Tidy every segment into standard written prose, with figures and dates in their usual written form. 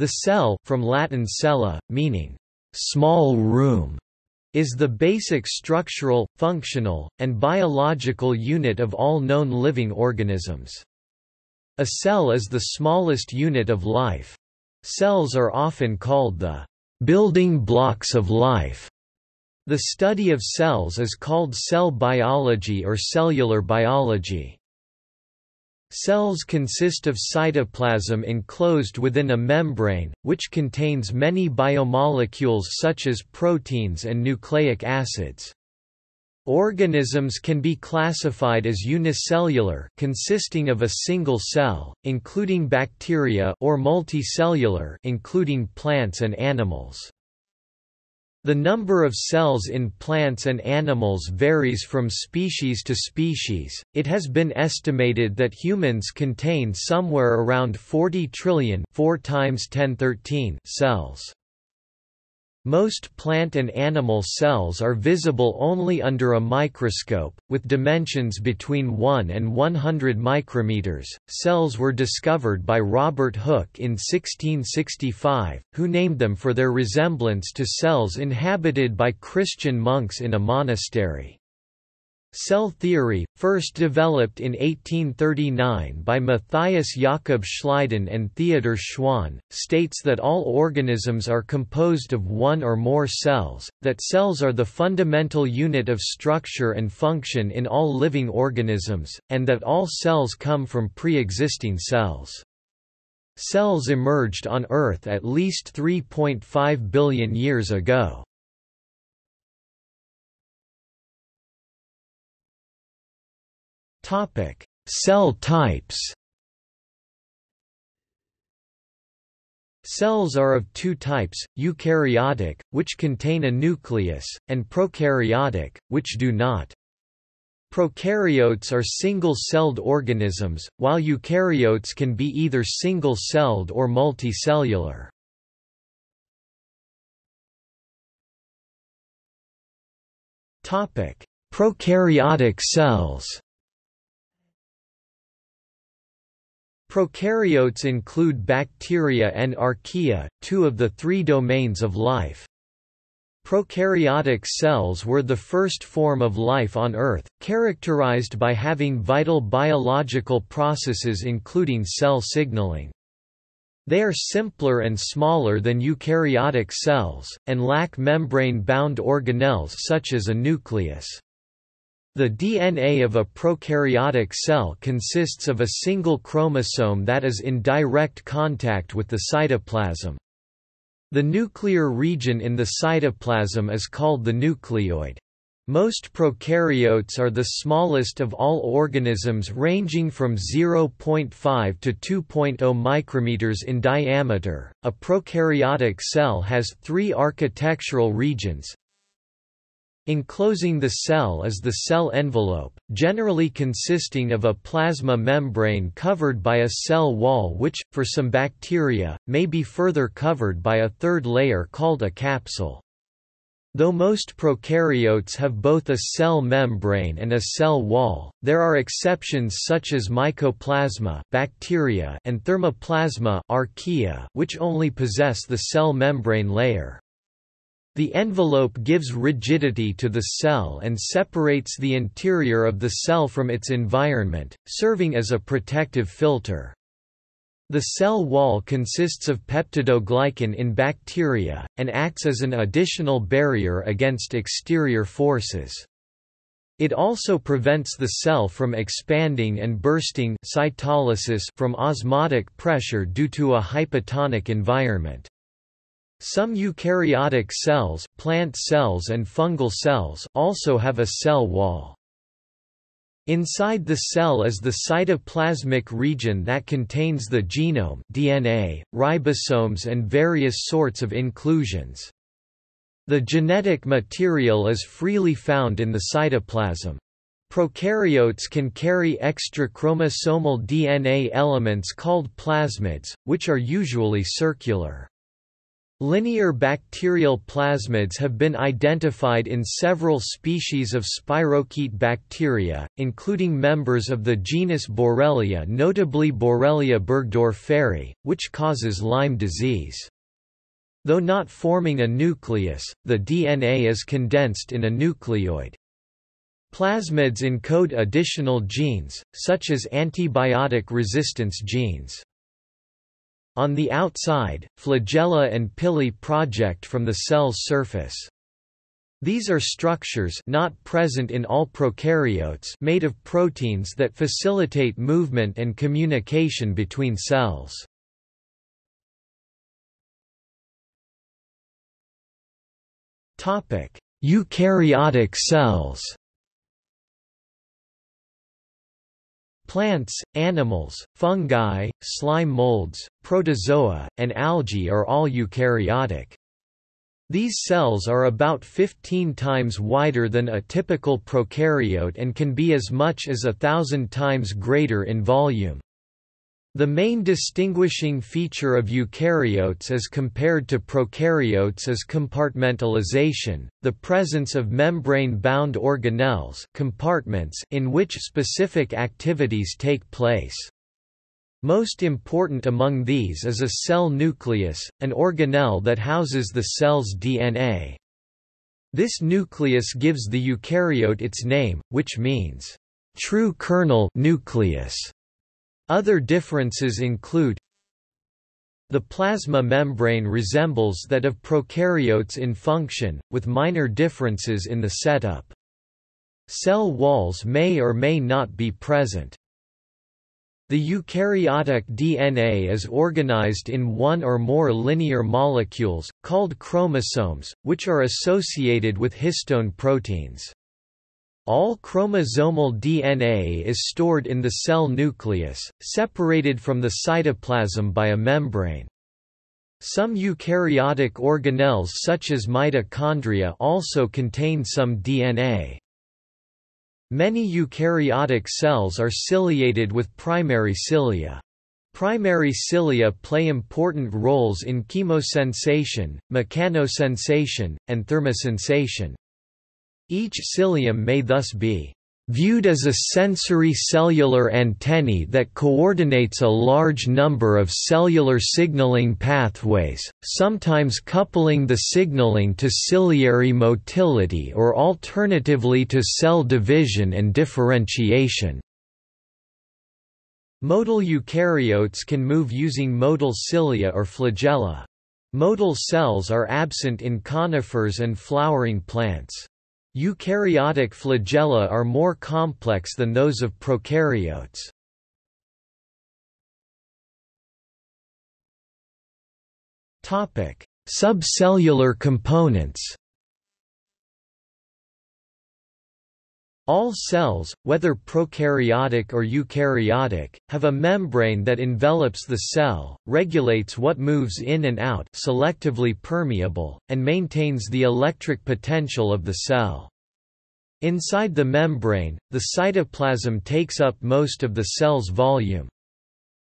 The cell, from Latin cella, meaning small room, is the basic structural, functional, and biological unit of all known living organisms. A cell is the smallest unit of life. Cells are often called the building blocks of life. The study of cells is called cell biology or cellular biology. Cells consist of cytoplasm enclosed within a membrane, which contains many biomolecules such as proteins and nucleic acids. Organisms can be classified as unicellular, consisting of a single cell, including bacteria, or multicellular, including plants and animals. The number of cells in plants and animals varies from species to species. It has been estimated that humans contain somewhere around 40 trillion cells. Most plant and animal cells are visible only under a microscope, with dimensions between 1 and 100 micrometers. Cells were discovered by Robert Hooke in 1665, who named them for their resemblance to cells inhabited by Christian monks in a monastery. Cell theory, first developed in 1839 by Matthias Jakob Schleiden and Theodor Schwann, states that all organisms are composed of one or more cells, that cells are the fundamental unit of structure and function in all living organisms, and that all cells come from pre-existing cells. Cells emerged on Earth at least 3.5 billion years ago. Cell types. Cells are of two types, eukaryotic, which contain a nucleus, and prokaryotic, which do not. Prokaryotes are single-celled organisms, while eukaryotes can be either single-celled or multicellular. Prokaryotic cells. Prokaryotes include bacteria and archaea, two of the three domains of life. Prokaryotic cells were the first form of life on Earth, characterized by having vital biological processes including cell signaling. They are simpler and smaller than eukaryotic cells, and lack membrane-bound organelles such as a nucleus. The DNA of a prokaryotic cell consists of a single chromosome that is in direct contact with the cytoplasm. The nuclear region in the cytoplasm is called the nucleoid. Most prokaryotes are the smallest of all organisms, ranging from 0.5 to 2.0 micrometers in diameter. A prokaryotic cell has three architectural regions. Enclosing the cell is the cell envelope, generally consisting of a plasma membrane covered by a cell wall which, for some bacteria, may be further covered by a third layer called a capsule. Though most prokaryotes have both a cell membrane and a cell wall, there are exceptions such as mycoplasma bacteria and thermoplasma archaea, which only possess the cell membrane layer. The envelope gives rigidity to the cell and separates the interior of the cell from its environment, serving as a protective filter. The cell wall consists of peptidoglycan in bacteria, and acts as an additional barrier against exterior forces. It also prevents the cell from expanding and bursting cytolysis from osmotic pressure due to a hypotonic environment. Some eukaryotic cells, plant cells and fungal cells, also have a cell wall. Inside the cell is the cytoplasmic region that contains the genome, DNA, ribosomes and various sorts of inclusions. The genetic material is freely found in the cytoplasm. Prokaryotes can carry extra chromosomal DNA elements called plasmids, which are usually circular. Linear bacterial plasmids have been identified in several species of spirochete bacteria, including members of the genus Borrelia, notably Borrelia burgdorferi, which causes Lyme disease. Though not forming a nucleus, the DNA is condensed in a nucleoid. Plasmids encode additional genes, such as antibiotic resistance genes. On the outside, flagella and pili project from the cell's surface. These are structures not present in all prokaryotes made of proteins that facilitate movement and communication between cells. Topic: Eukaryotic cells. Plants, animals, fungi, slime molds, protozoa, and algae are all eukaryotic. These cells are about 15 times wider than a typical prokaryote and can be as much as 1,000 times greater in volume. The main distinguishing feature of eukaryotes as compared to prokaryotes is compartmentalization, the presence of membrane-bound organelles, compartments in which specific activities take place. Most important among these is a cell nucleus, an organelle that houses the cell's DNA. This nucleus gives the eukaryote its name, which means, "true kernel nucleus". Other differences include the plasma membrane resembles that of prokaryotes in function, with minor differences in the setup. Cell walls may or may not be present. The eukaryotic DNA is organized in one or more linear molecules, called chromosomes, which are associated with histone proteins. All chromosomal DNA is stored in the cell nucleus, separated from the cytoplasm by a membrane. Some eukaryotic organelles such as mitochondria also contain some DNA. Many eukaryotic cells are ciliated with primary cilia. Primary cilia play important roles in chemosensation, mechanosensation, and thermosensation. Each cilium may thus be viewed as a sensory cellular antennae that coordinates a large number of cellular signaling pathways, sometimes coupling the signaling to ciliary motility or alternatively to cell division and differentiation. Motile eukaryotes can move using motile cilia or flagella. Motile cells are absent in conifers and flowering plants. Eukaryotic flagella are more complex than those of prokaryotes. Topic: Subcellular components. All cells, whether prokaryotic or eukaryotic, have a membrane that envelops the cell, regulates what moves in and out, selectively permeable, and maintains the electric potential of the cell. Inside the membrane, the cytoplasm takes up most of the cell's volume.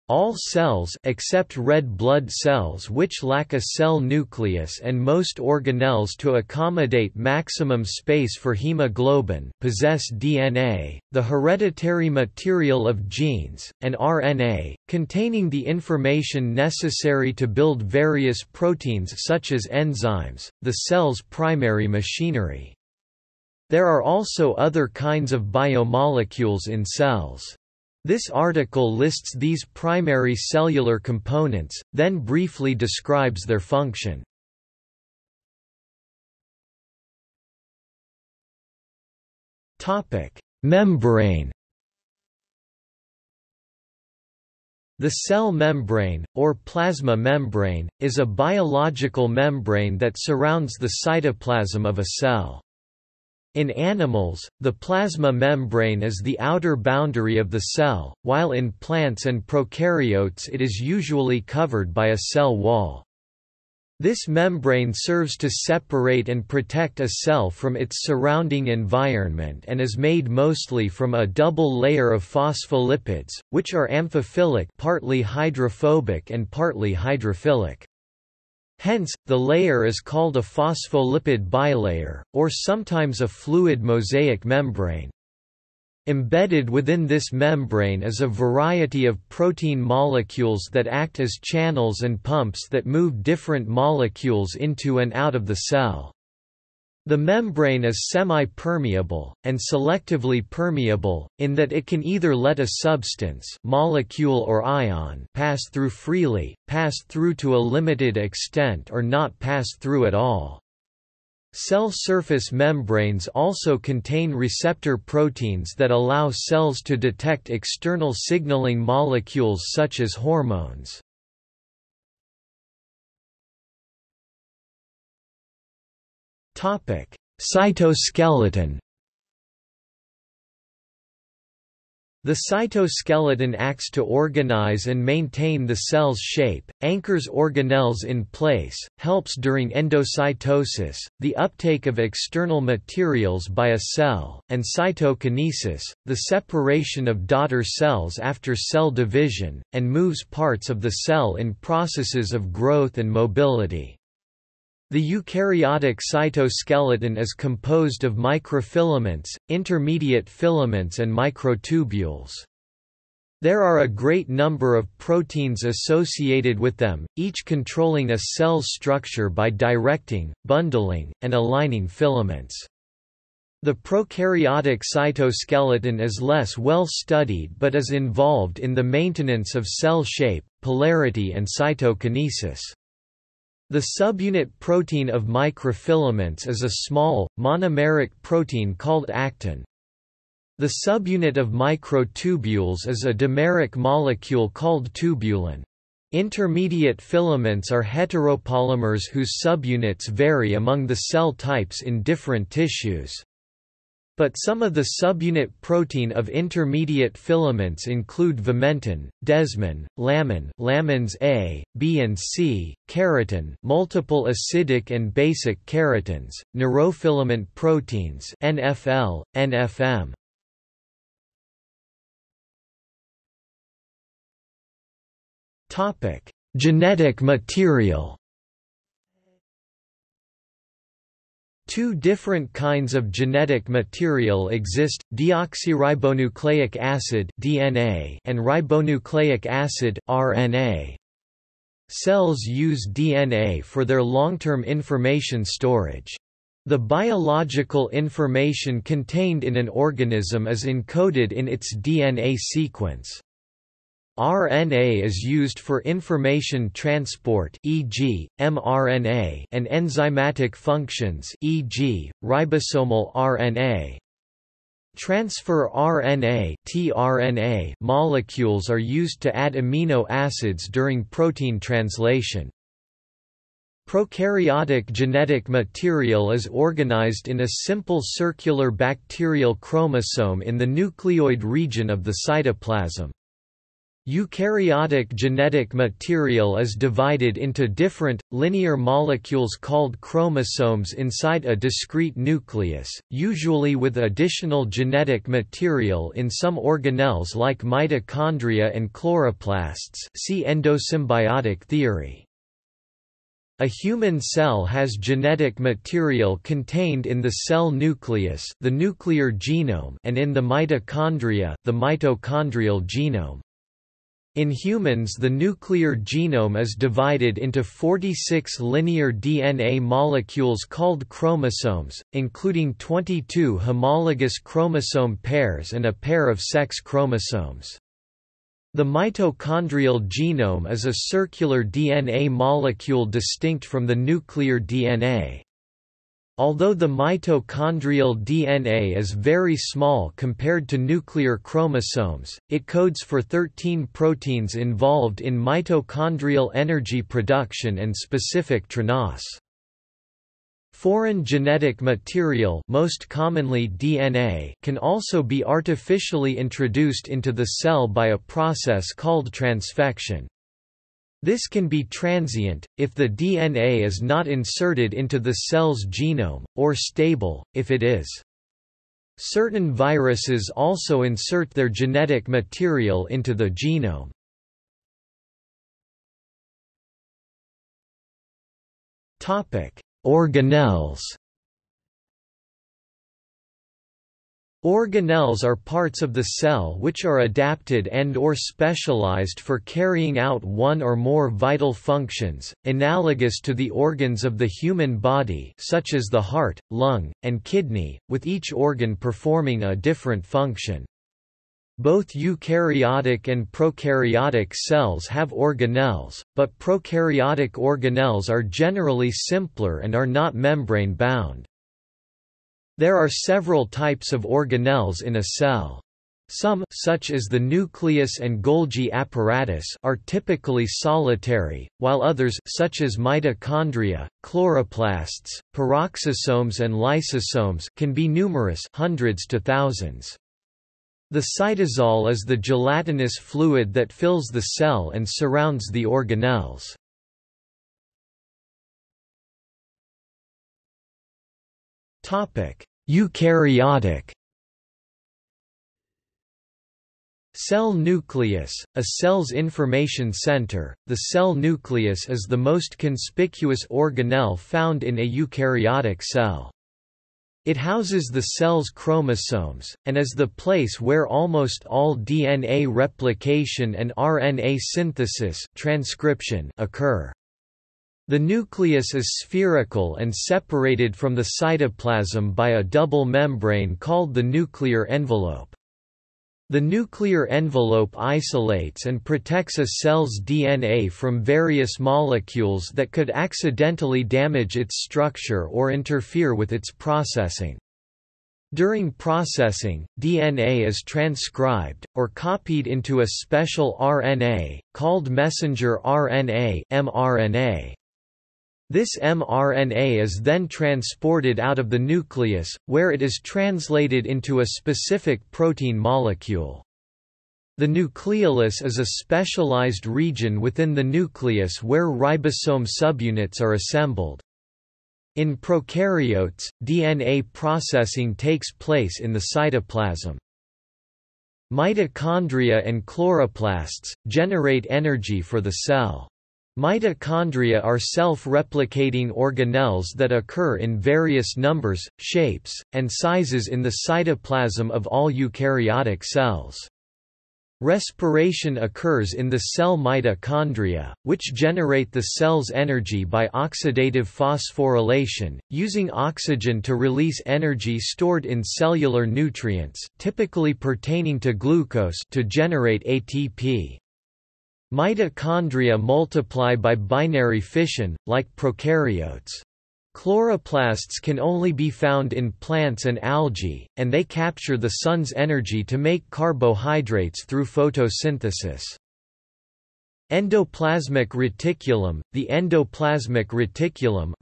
All cells except red blood cells which lack a cell nucleus and most organelles to accommodate maximum space for hemoglobin possess DNA, the hereditary material of genes, and RNA, containing the information necessary to build various proteins such as enzymes, the cell's primary machinery. There are also other kinds of biomolecules in cells. This article lists these primary cellular components, then briefly describes their function. Topic: Membrane. The cell membrane, or plasma membrane, is a biological membrane that surrounds the cytoplasm of a cell. In animals, the plasma membrane is the outer boundary of the cell, while in plants and prokaryotes it is usually covered by a cell wall. This membrane serves to separate and protect a cell from its surrounding environment and is made mostly from a double layer of phospholipids, which are amphiphilic, partly hydrophobic and partly hydrophilic. Hence, the layer is called a phospholipid bilayer, or sometimes a fluid mosaic membrane. Embedded within this membrane is a variety of protein molecules that act as channels and pumps that move different molecules into and out of the cell. The membrane is semi-permeable, and selectively permeable, in that it can either let a substance, molecule or ion, pass through freely, pass through to a limited extent, or not pass through at all. Cell surface membranes also contain receptor proteins that allow cells to detect external signaling molecules such as hormones. Cytoskeleton. The cytoskeleton acts to organize and maintain the cell's shape, anchors organelles in place, helps during endocytosis, the uptake of external materials by a cell, and cytokinesis, the separation of daughter cells after cell division, and moves parts of the cell in processes of growth and mobility. The eukaryotic cytoskeleton is composed of microfilaments, intermediate filaments and microtubules. There are a great number of proteins associated with them, each controlling a cell's structure by directing, bundling, and aligning filaments. The prokaryotic cytoskeleton is less well studied but is involved in the maintenance of cell shape, polarity and cytokinesis. The subunit protein of microfilaments is a small, monomeric protein called actin. The subunit of microtubules is a dimeric molecule called tubulin. Intermediate filaments are heteropolymers whose subunits vary among the cell types in different tissues. But some of the subunit protein of intermediate filaments include vimentin, desmin, lamin, lamins A, B and C, keratin, multiple acidic and basic keratins, neurofilament proteins (NFL, NFM). Topic: Genetic material. Two different kinds of genetic material exist, deoxyribonucleic acid (DNA) and ribonucleic acid (RNA). Cells use DNA for their long-term information storage. The biological information contained in an organism is encoded in its DNA sequence. RNA is used for information transport, e.g., mRNA, and enzymatic functions, e.g., ribosomal RNA. Transfer RNA (tRNA) molecules are used to add amino acids during protein translation. Prokaryotic genetic material is organized in a simple circular bacterial chromosome in the nucleoid region of the cytoplasm. Eukaryotic genetic material is divided into different, linear molecules called chromosomes inside a discrete nucleus, usually with additional genetic material in some organelles like mitochondria and chloroplasts. See endosymbiotic theory. A human cell has genetic material contained in the cell nucleus, the nuclear genome, and in the mitochondria, the mitochondrial genome. In humans, the nuclear genome is divided into 46 linear DNA molecules called chromosomes, including 22 homologous chromosome pairs and a pair of sex chromosomes. The mitochondrial genome is a circular DNA molecule distinct from the nuclear DNA. Although the mitochondrial DNA is very small compared to nuclear chromosomes, it codes for 13 proteins involved in mitochondrial energy production and specific TRNAs. Foreign genetic material, most commonly DNA, can also be artificially introduced into the cell by a process called transfection. This can be transient, if the DNA is not inserted into the cell's genome, or stable, if it is. Certain viruses also insert their genetic material into the genome. Organelles. Organelles are parts of the cell which are adapted and/or specialized for carrying out one or more vital functions, analogous to the organs of the human body such as the heart, lung, and kidney, with each organ performing a different function. Both eukaryotic and prokaryotic cells have organelles, but prokaryotic organelles are generally simpler and are not membrane-bound. There are several types of organelles in a cell. Some, such as the nucleus and Golgi apparatus, are typically solitary, while others, such as mitochondria, chloroplasts, peroxisomes and lysosomes, can be numerous, hundreds to thousands. The cytosol is the gelatinous fluid that fills the cell and surrounds the organelles. Eukaryotic. Cell nucleus, a cell's information center, the cell nucleus is the most conspicuous organelle found in a eukaryotic cell. It houses the cell's chromosomes, and is the place where almost all DNA replication and RNA synthesis transcription occur. The nucleus is spherical and separated from the cytoplasm by a double membrane called the nuclear envelope. The nuclear envelope isolates and protects a cell's DNA from various molecules that could accidentally damage its structure or interfere with its processing. During processing, DNA is transcribed, or copied into a special RNA, called messenger RNA (mRNA). This mRNA is then transported out of the nucleus, where it is translated into a specific protein molecule. The nucleolus is a specialized region within the nucleus where ribosome subunits are assembled. In prokaryotes, DNA processing takes place in the cytoplasm. Mitochondria and chloroplasts generate energy for the cell. Mitochondria are self-replicating organelles that occur in various numbers, shapes, and sizes in the cytoplasm of all eukaryotic cells. Respiration occurs in the cell mitochondria, which generate the cell's energy by oxidative phosphorylation, using oxygen to release energy stored in cellular nutrients, typically pertaining to glucose, to generate ATP. Mitochondria multiply by binary fission, like prokaryotes. Chloroplasts can only be found in plants and algae, and they capture the sun's energy to make carbohydrates through photosynthesis. Endoplasmic reticulum. The endoplasmic reticulum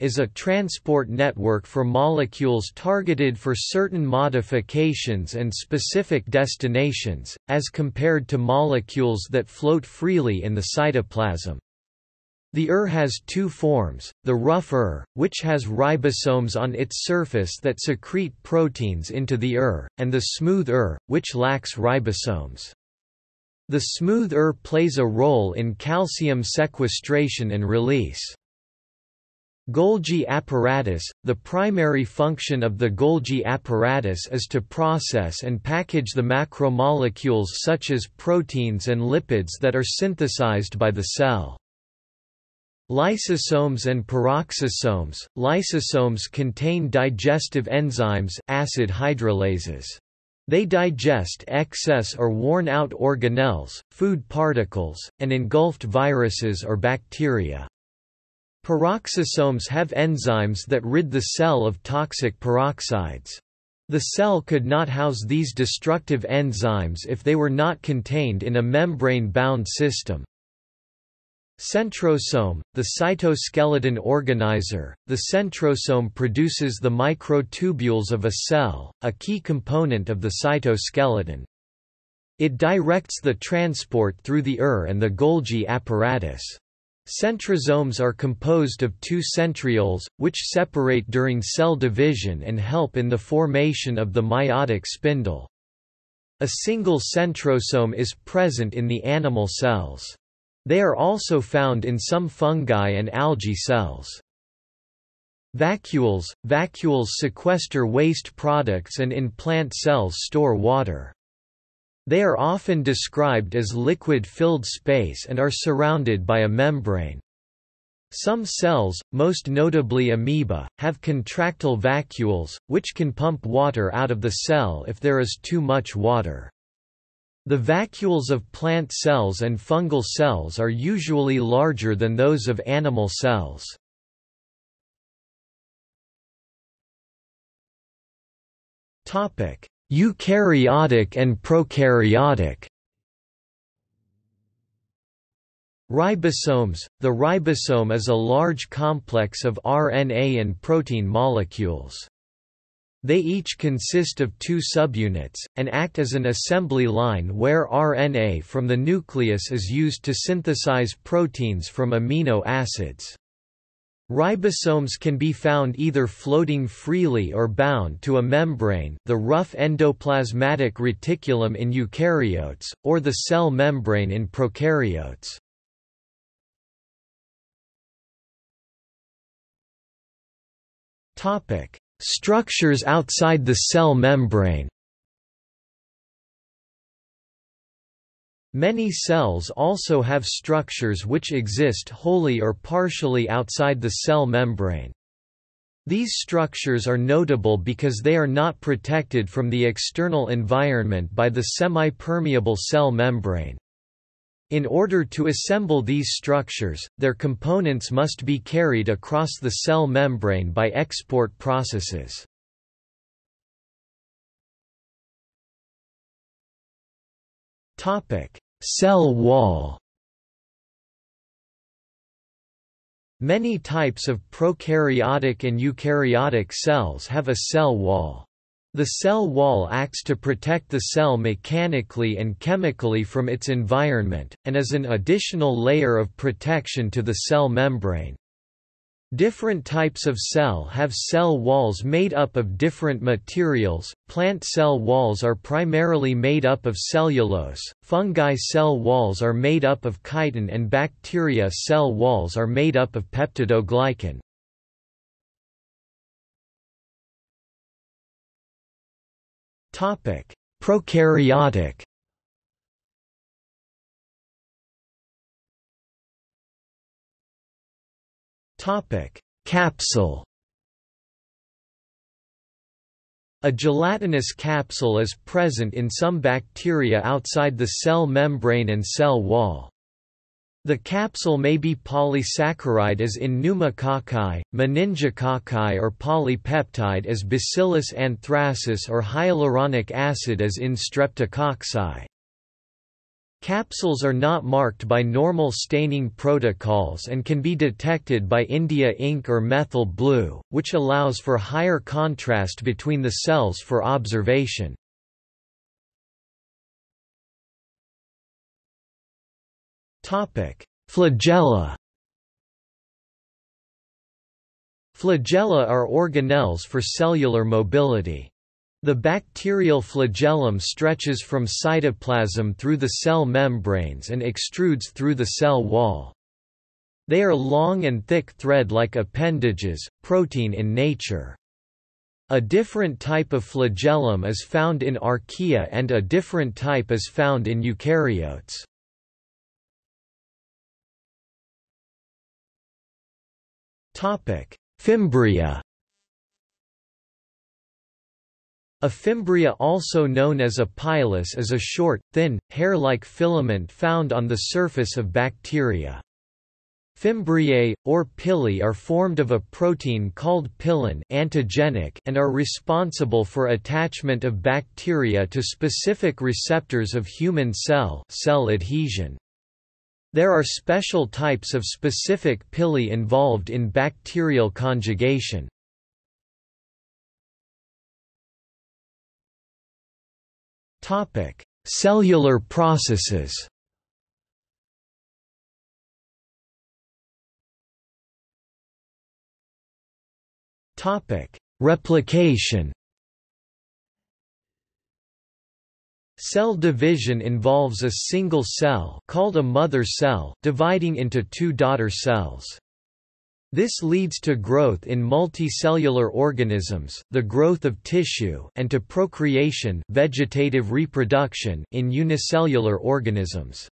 is a transport network for molecules targeted for certain modifications and specific destinations, as compared to molecules that float freely in the cytoplasm. The has two forms, the rough which has ribosomes on its surface that secrete proteins into the and the smooth which lacks ribosomes. The smooth plays a role in calcium sequestration and release. Golgi apparatus. The primary function of the Golgi apparatus is to process and package the macromolecules such as proteins and lipids that are synthesized by the cell. Lysosomes and peroxisomes. Lysosomes contain digestive enzymes, acid hydrolases. They digest excess or worn-out organelles, food particles, and engulfed viruses or bacteria. Peroxisomes have enzymes that rid the cell of toxic peroxides. The cell could not house these destructive enzymes if they were not contained in a membrane-bound system. Centrosome, the cytoskeleton organizer. The centrosome produces the microtubules of a cell, a key component of the cytoskeleton. It directs the transport through the and the Golgi apparatus. Centrosomes are composed of two centrioles, which separate during cell division and help in the formation of the meiotic spindle. A single centrosome is present in the animal cells. They are also found in some fungi and algae cells. Vacuoles. Vacuoles sequester waste products and in plant cells store water. They are often described as liquid-filled space and are surrounded by a membrane. Some cells, most notably amoeba, have contractile vacuoles, which can pump water out of the cell if there is too much water. The vacuoles of plant cells and fungal cells are usually larger than those of animal cells. Eukaryotic and prokaryotic. Ribosomes. The ribosome is a large complex of RNA and protein molecules. They each consist of two subunits, and act as an assembly line where RNA from the nucleus is used to synthesize proteins from amino acids. Ribosomes can be found either floating freely or bound to a membrane, the rough endoplasmatic reticulum in eukaryotes, or the cell membrane in prokaryotes. Topic: Structures outside the cell membrane. Many cells also have structures which exist wholly or partially outside the cell membrane. These structures are notable because they are not protected from the external environment by the semi-permeable cell membrane. In order to assemble these structures, their components must be carried across the cell membrane by export processes. Cell wall. Many types of prokaryotic and eukaryotic cells have a cell wall. The cell wall acts to protect the cell mechanically and chemically from its environment, and is an additional layer of protection to the cell membrane. Different types of cell have cell walls made up of different materials. Plant cell walls are primarily made up of cellulose, fungi cell walls are made up of chitin, and bacteria cell walls are made up of peptidoglycan. Topic: Prokaryotic. Topic: Capsule. A gelatinous capsule is present in some bacteria outside the cell membrane and cell wall. The capsule may be polysaccharide as in pneumococci, meningococci, or polypeptide as Bacillus anthracis, or hyaluronic acid as in Streptococci. Capsules are not marked by normal staining protocols and can be detected by India ink or methyl blue, which allows for higher contrast between the cells for observation. Flagella. Flagella are organelles for cellular mobility. The bacterial flagellum stretches from cytoplasm through the cell membranes and extrudes through the cell wall. They are long and thick thread-like appendages, protein in nature. A different type of flagellum is found in archaea and a different type is found in eukaryotes. Fimbria. A fimbria, also known as a pilus, is a short, thin, hair-like filament found on the surface of bacteria. Fimbriae, or pili, are formed of a protein called pillin, antigenic, and are responsible for attachment of bacteria to specific receptors of human cell adhesion. There are special types of specific pili involved in bacterial conjugation. Cellular processes. Replication. Cell division involves a single cell, called a mother cell, dividing into two daughter cells. This leads to growth in multicellular organisms, the growth of tissue, and to procreation, vegetative reproduction, in unicellular organisms.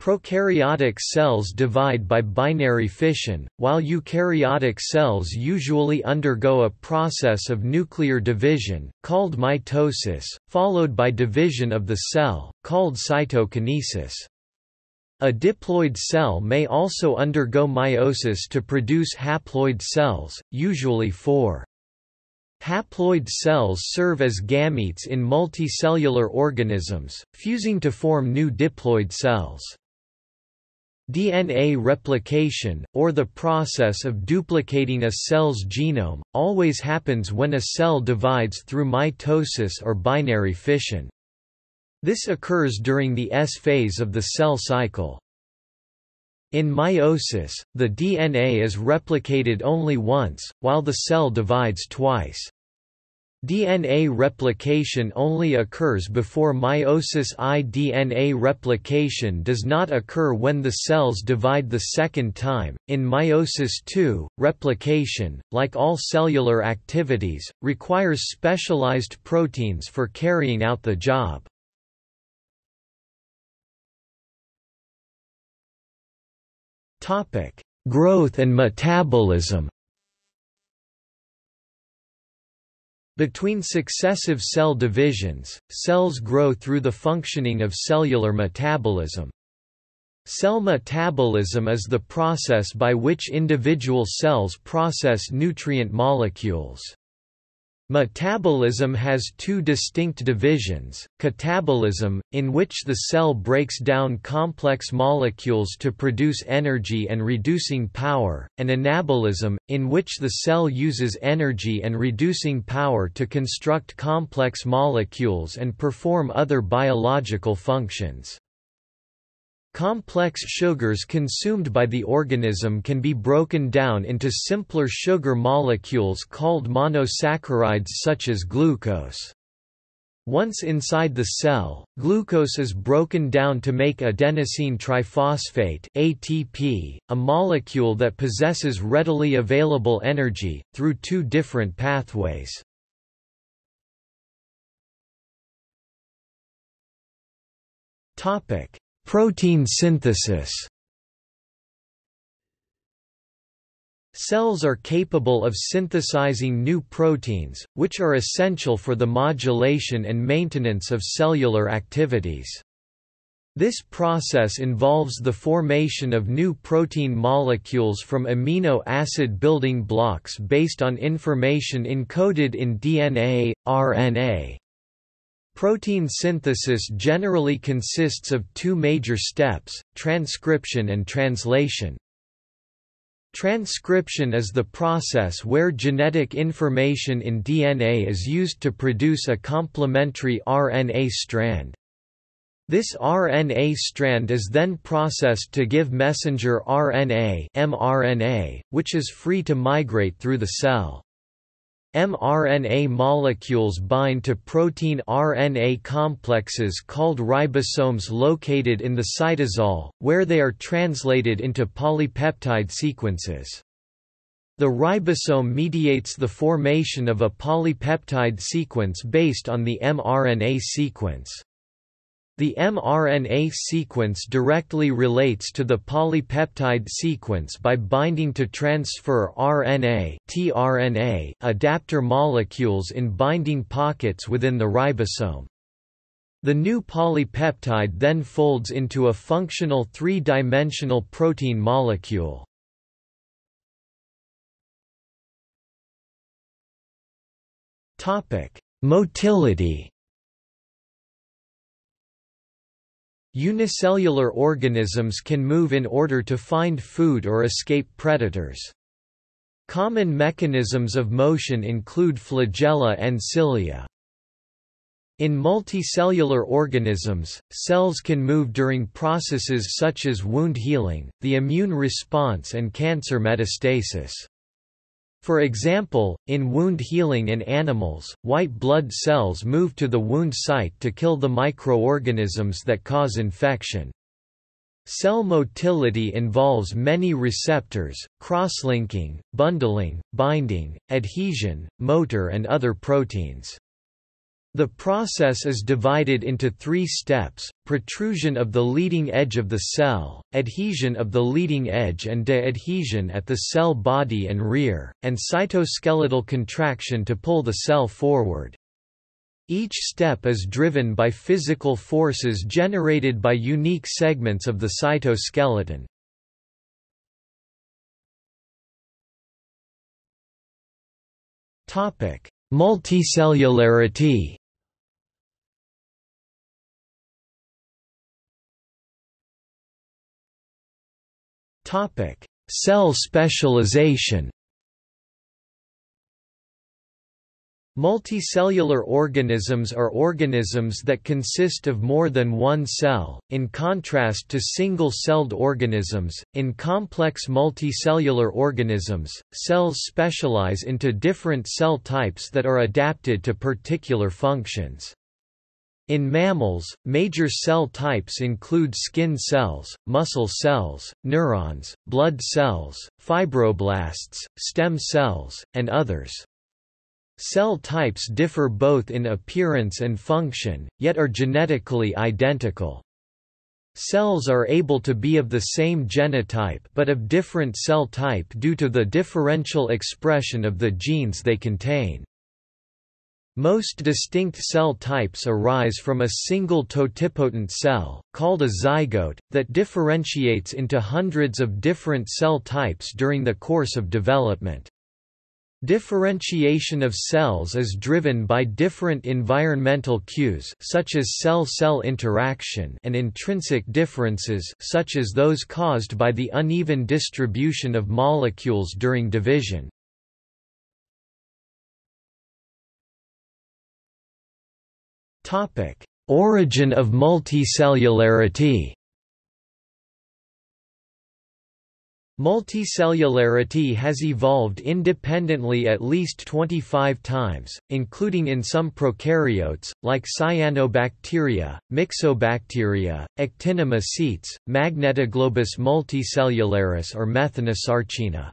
Prokaryotic cells divide by binary fission, while eukaryotic cells usually undergo a process of nuclear division, called mitosis, followed by division of the cell, called cytokinesis. A diploid cell may also undergo meiosis to produce haploid cells, usually four. Haploid cells serve as gametes in multicellular organisms, fusing to form new diploid cells. DNA replication, or the process of duplicating a cell's genome, always happens when a cell divides through mitosis or binary fission. This occurs during the S phase of the cell cycle. In meiosis, the DNA is replicated only once, while the cell divides twice. DNA replication only occurs before meiosis. iDNA replication does not occur when the cells divide the second time. In meiosis II, replication, like all cellular activities, requires specialized proteins for carrying out the job. Topic: Growth and metabolism. Between successive cell divisions, cells grow through the functioning of cellular metabolism. Cell metabolism is the process by which individual cells process nutrient molecules. Metabolism has two distinct divisions, catabolism, in which the cell breaks down complex molecules to produce energy and reducing power, and anabolism, in which the cell uses energy and reducing power to construct complex molecules and perform other biological functions. Complex sugars consumed by the organism can be broken down into simpler sugar molecules called monosaccharides such as glucose. Once inside the cell, glucose is broken down to make adenosine triphosphate (ATP), a molecule that possesses readily available energy, through two different pathways. Protein synthesis. Cells are capable of synthesizing new proteins, which are essential for the modulation and maintenance of cellular activities. This process involves the formation of new protein molecules from amino acid building blocks based on information encoded in DNA, RNA. Protein synthesis generally consists of two major steps, transcription and translation. Transcription is the process where genetic information in DNA is used to produce a complementary RNA strand. This RNA strand is then processed to give messenger RNA, mRNA, which is free to migrate through the cell. mRNA molecules bind to protein RNA complexes called ribosomes located in the cytosol, where they are translated into polypeptide sequences. The ribosome mediates the formation of a polypeptide sequence based on the mRNA sequence. The mRNA sequence directly relates to the polypeptide sequence by binding to transfer RNA (tRNA) adapter molecules in binding pockets within the ribosome. The new polypeptide then folds into a functional three-dimensional protein molecule. Motility. Unicellular organisms can move in order to find food or escape predators. Common mechanisms of motion include flagella and cilia. In multicellular organisms, cells can move during processes such as wound healing, the immune response and cancer metastasis. For example, in wound healing in animals, white blood cells move to the wound site to kill the microorganisms that cause infection. Cell motility involves many receptors, cross-linking, bundling, binding, adhesion, motor and other proteins. The process is divided into three steps: protrusion of the leading edge of the cell, adhesion of the leading edge and de-adhesion at the cell body and rear, and cytoskeletal contraction to pull the cell forward. Each step is driven by physical forces generated by unique segments of the cytoskeleton. Multicellularity. Cell specialization. Multicellular organisms are organisms that consist of more than one cell, in contrast to single-celled organisms. In complex multicellular organisms, cells specialize into different cell types that are adapted to particular functions. In mammals, major cell types include skin cells, muscle cells, neurons, blood cells, fibroblasts, stem cells, and others. Cell types differ both in appearance and function, yet are genetically identical. Cells are able to be of the same genotype but of different cell type due to the differential expression of the genes they contain. Most distinct cell types arise from a single totipotent cell, called a zygote, that differentiates into hundreds of different cell types during the course of development. Differentiation of cells is driven by different environmental cues such as cell-cell interaction and intrinsic differences such as those caused by the uneven distribution of molecules during division. Topic: Origin of multicellularity. Multicellularity has evolved independently at least 25 times, including in some prokaryotes, like cyanobacteria, myxobacteria, actinomycetes, Magnetoglobus multicellularis or Methanosarcina.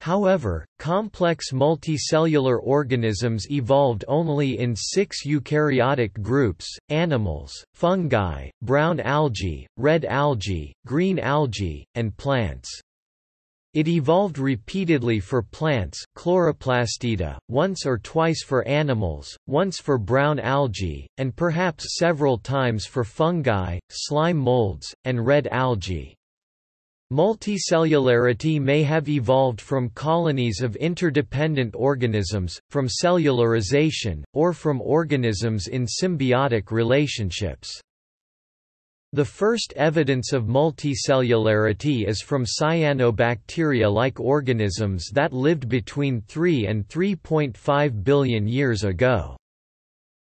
However, complex multicellular organisms evolved only in 6 eukaryotic groups: animals, fungi, brown algae, red algae, green algae, and plants. It evolved repeatedly for plants, chloroplastida, once or twice for animals, once for brown algae, and perhaps several times for fungi, slime molds, and red algae. Multicellularity may have evolved from colonies of interdependent organisms, from cellularization, or from organisms in symbiotic relationships. The first evidence of multicellularity is from cyanobacteria-like organisms that lived between 3 and 3.5 billion years ago.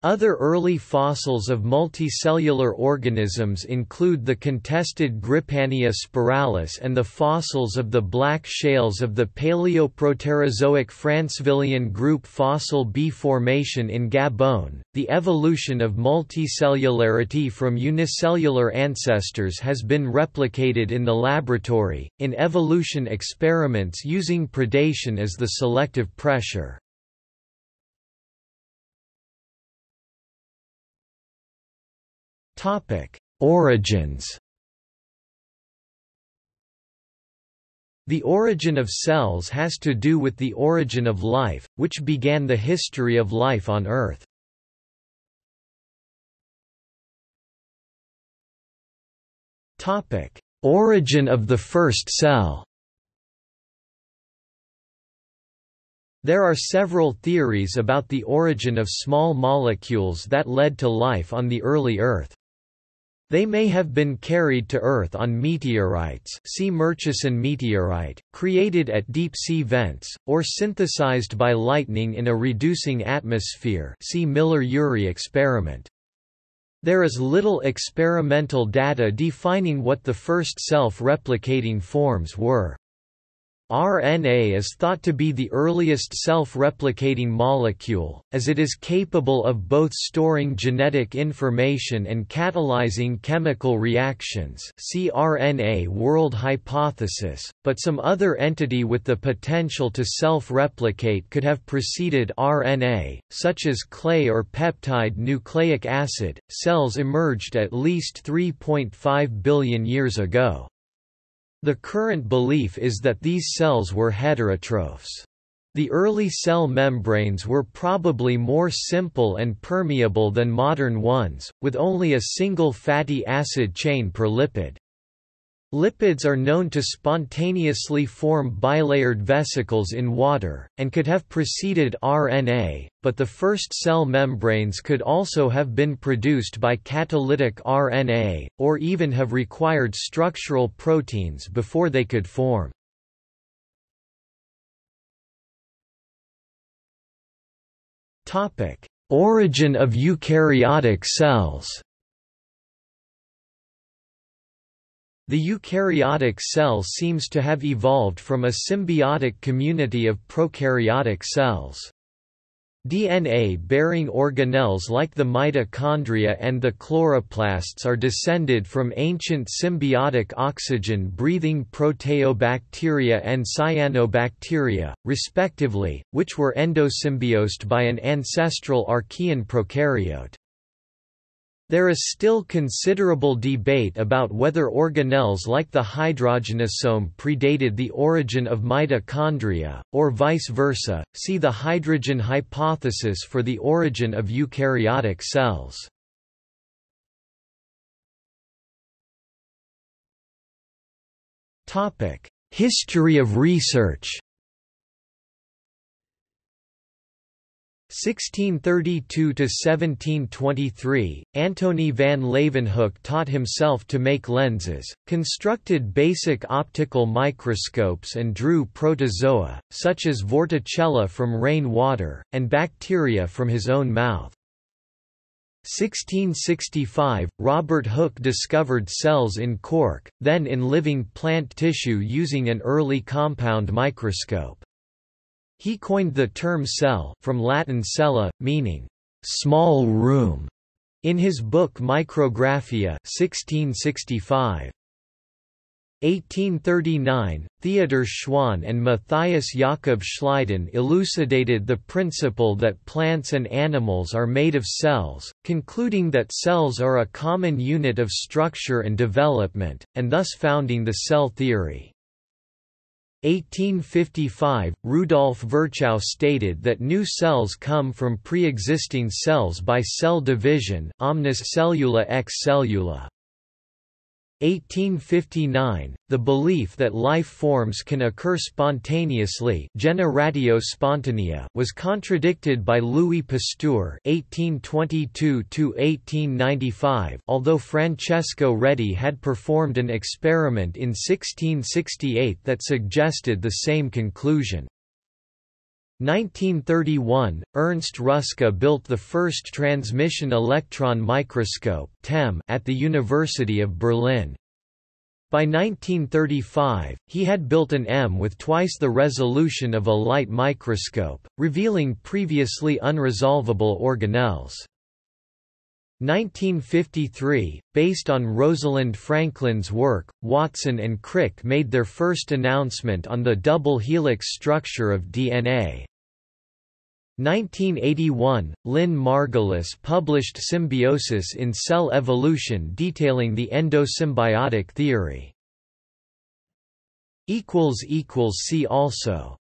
Other early fossils of multicellular organisms include the contested Grypania spiralis and the fossils of the black shales of the Paleoproterozoic Francevillian group fossil B formation in Gabon. The evolution of multicellularity from unicellular ancestors has been replicated in the laboratory, in evolution experiments using predation as the selective pressure. Origins. The origin of cells has to do with the origin of life, which began the history of life on Earth. Origin of the first cell. There are several theories about the origin of small molecules that led to life on the early Earth. They may have been carried to Earth on meteorites, see Murchison meteorite, created at deep sea vents, or synthesized by lightning in a reducing atmosphere, see Miller-Urey experiment. There is little experimental data defining what the first self-replicating forms were. RNA is thought to be the earliest self-replicating molecule, as it is capable of both storing genetic information and catalyzing chemical reactions. See RNA world hypothesis, but some other entity with the potential to self-replicate could have preceded RNA, such as clay or peptide nucleic acid. Cells emerged at least 3.5 billion years ago. The current belief is that these cells were heterotrophs. The early cell membranes were probably more simple and permeable than modern ones, with only a single fatty acid chain per lipid. Lipids are known to spontaneously form bilayered vesicles in water, and could have preceded RNA, but the first cell membranes could also have been produced by catalytic RNA, or even have required structural proteins before they could form. Origin of eukaryotic cells. The eukaryotic cell seems to have evolved from a symbiotic community of prokaryotic cells. DNA-bearing organelles like the mitochondria and the chloroplasts are descended from ancient symbiotic oxygen-breathing proteobacteria and cyanobacteria, respectively, which were endosymbiosed by an ancestral archaean prokaryote. There is still considerable debate about whether organelles like the hydrogenosome predated the origin of mitochondria, or vice versa. See the hydrogen hypothesis for the origin of eukaryotic cells. History of research. 1632–1723, Anthony van Leeuwenhoek taught himself to make lenses, constructed basic optical microscopes and drew protozoa, such as vorticella from rain water, and bacteria from his own mouth. 1665, Robert Hooke discovered cells in cork, then in living plant tissue using an early compound microscope. He coined the term cell, from Latin cella, meaning small room, in his book Micrographia, 1665. 1839, Theodor Schwann and Matthias Jakob Schleiden elucidated the principle that plants and animals are made of cells, concluding that cells are a common unit of structure and development, and thus founding the cell theory. 1855, Rudolf Virchow stated that new cells come from pre-existing cells by cell division, omnis cellula ex cellula. 1859, the belief that life forms can occur spontaneously, generatio spontanea, was contradicted by Louis Pasteur (1822–1895), although Francesco Redi had performed an experiment in 1668 that suggested the same conclusion. 1931, Ernst Ruska built the first transmission electron microscope (TEM) at the University of Berlin. By 1935, he had built an M with twice the resolution of a light microscope, revealing previously unresolvable organelles. 1953, based on Rosalind Franklin's work, Watson and Crick made their first announcement on the double helix structure of DNA. 1981, Lynn Margulis published Symbiosis in Cell Evolution, detailing the endosymbiotic theory. See also